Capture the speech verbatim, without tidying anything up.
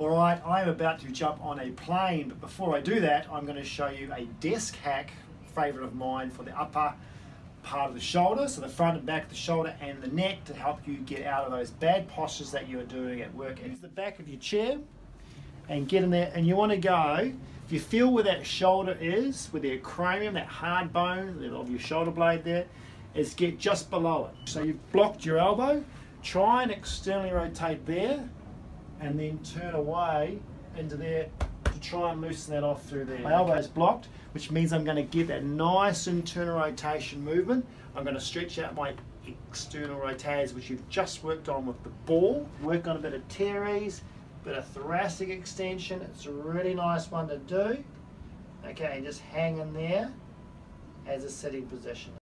Alright, I'm about to jump on a plane, but before I do that, I'm going to show you a desk hack, favourite of mine, for the upper part of the shoulder, so the front and back of the shoulder and the neck, to help you get out of those bad postures that you are doing at work. Into the back of your chair and get in there, and you want to go, if you feel where that shoulder is, where the acromion, that hard bone of your shoulder blade there, is get just below it. So you've blocked your elbow, try and externally rotate there, and then turn away into there to try and loosen that off through there. My elbow is blocked, which means I'm going to get that nice internal rotation movement. I'm going to stretch out my external rotators, which you've just worked on with the ball. Work on a bit of teres, bit of thoracic extension. It's a really nice one to do. Okay, and just hang in there as a sitting position.